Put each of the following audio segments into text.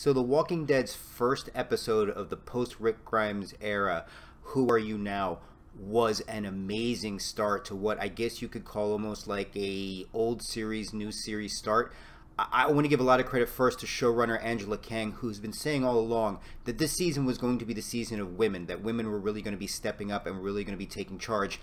So The Walking Dead's first episode of the post-Rick Grimes era, Who Are You Now, was an amazing start to what I guess you could call almost like a old series, new series start. I want to give a lot of credit first to showrunner Angela Kang, who's been saying all along that this season was going to be the season of women, that women were really going to be stepping up and really going to be taking charge.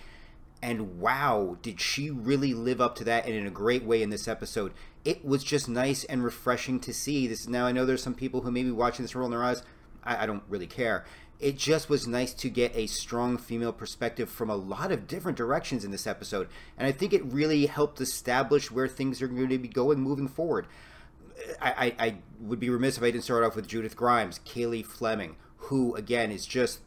And wow, did she really live up to that, and in a great way in this episode. It was just nice and refreshing to see. This is, now I know there's some people who may be watching this rolling their eyes. I don't really care. It just was nice to get a strong female perspective from a lot of different directions in this episode. And I think it really helped establish where things are going to be going moving forward. I would be remiss if I didn't start off with Judith Grimes, Cailey Fleming, who, again, is just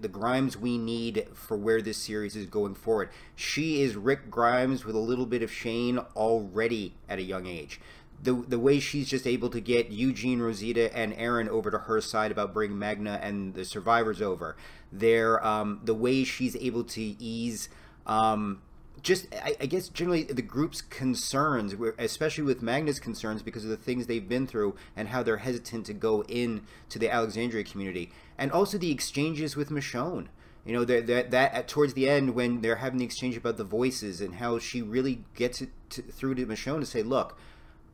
the Grimes we need for where this series is going forward. She is Rick Grimes with a little bit of Shane already at a young age. The way she's just able to get Eugene, Rosita, and Aaron over to her side about bringing Magna and the survivors over. The way she's able to ease I guess generally the group's concerns, especially with Magna's concerns because of the things they've been through and how they're hesitant to go in to the Alexandria community, and also the exchanges with Michonne. You know, that towards the end when they're having the exchange about the voices and how she really gets it through to Michonne to say, look,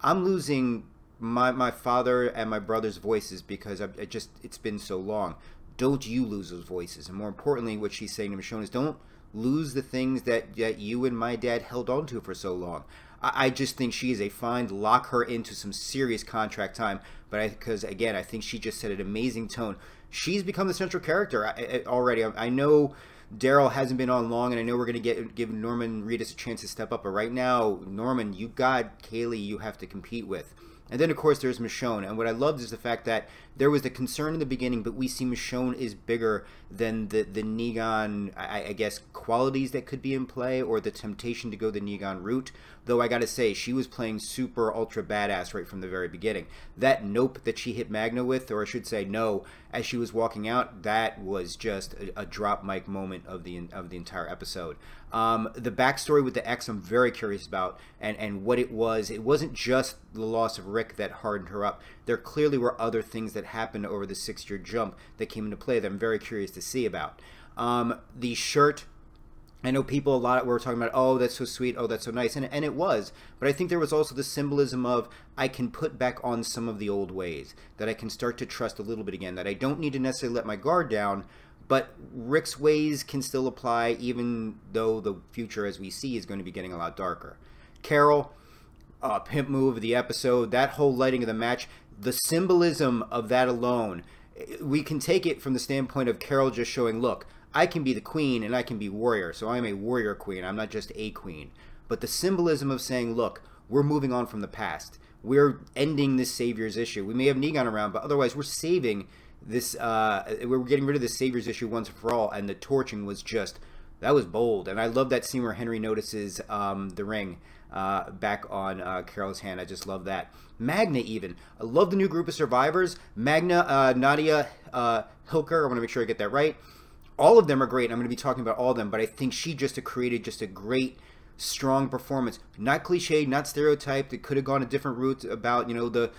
I'm losing my father and my brother's voices because it's been so long. Don't you lose those voices? And more importantly, what she's saying to Michonne is, don't lose the things that you and my dad held on to for so long. I just think she is a find. Lock her into some serious contract time. But because, again, I think she just set an amazing tone. She's become the central character already. I know Daryl hasn't been on long, and I know we're going to give Norman Reedus a chance to step up. But right now, Norman, you got Cailey you have to compete with. And then, of course, there's Michonne. And what I loved is the fact that there was the concern in the beginning, but we see Michonne is bigger than the Negan, I guess, qualities that could be in play, or the temptation to go the Negan route. Though I got to say, she was playing super ultra badass right from the very beginning. That nope that she hit Magna with, or I should say no, as she was walking out, that was just a drop mic moment of the entire episode. The backstory with the ex, I'm very curious about, and what it was. It wasn't just the loss of Rick that hardened her up. There clearly were other things that happened over the 6-year jump that came into play that I'm very curious to see about. The shirt, I know people a lot were talking about, oh, that's so sweet, oh, that's so nice, and it was. But I think there was also the symbolism of, I can put back on some of the old ways, that I can start to trust a little bit again, that I don't need to necessarily let my guard down, but Rick's ways can still apply, even though the future as we see is going to be getting a lot darker. Carol, pimp move of the episode, that whole lighting of the match, the symbolism of that alone, we can take it from the standpoint of Carol just showing, look, I can be the queen and I can be warrior, so I'm a warrior queen, I'm not just a queen. But the symbolism of saying, look, we're moving on from the past. We're ending this savior's issue. We may have Negan around, but otherwise we're saving this, we're getting rid of this savior's issue once and for all, and the torching was just, that was bold. And I love that scene where Henry notices the ring back on Carol's hand. I just love that. Magna even. I love the new group of survivors. Magna, Nadia Hilker, I want to make sure I get that right. All of them are great, and I'm going to be talking about all of them, but I think she just created just a great, strong performance. Not cliche, not stereotyped. It could have gone a different route about, you know, the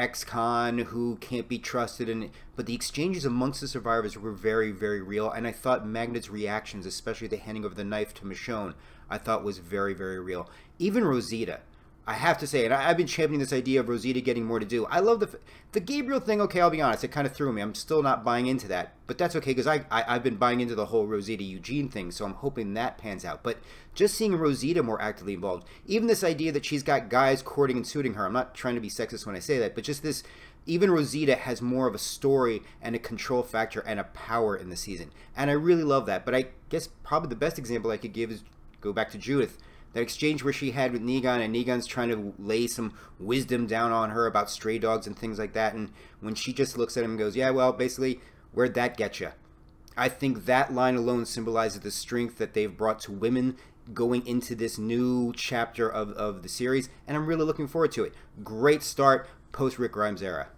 ex-con who can't be trusted, but the exchanges amongst the survivors were very, very real, and I thought Magna's reactions, especially the handing over the knife to Michonne, I thought was very, very real. Even Rosita, I have to say, and I've been championing this idea of Rosita getting more to do. I love the Gabriel thing, okay, I'll be honest, it kind of threw me. I'm still not buying into that, but that's okay, because I've been buying into the whole Rosita-Eugene thing, so I'm hoping that pans out. But just seeing Rosita more actively involved, even this idea that she's got guys courting and suiting her, I'm not trying to be sexist when I say that, but just this, even Rosita has more of a story and a control factor and a power in the season, and I really love that. But I guess probably the best example I could give is go back to Judith. That exchange where she had with Negan, and Negan's trying to lay some wisdom down on her about stray dogs and things like that, and when she just looks at him and goes, yeah, well, basically, where'd that get you? I think that line alone symbolizes the strength that they've brought to women going into this new chapter of the series, and I'm really looking forward to it. Great start post-Rick Grimes era.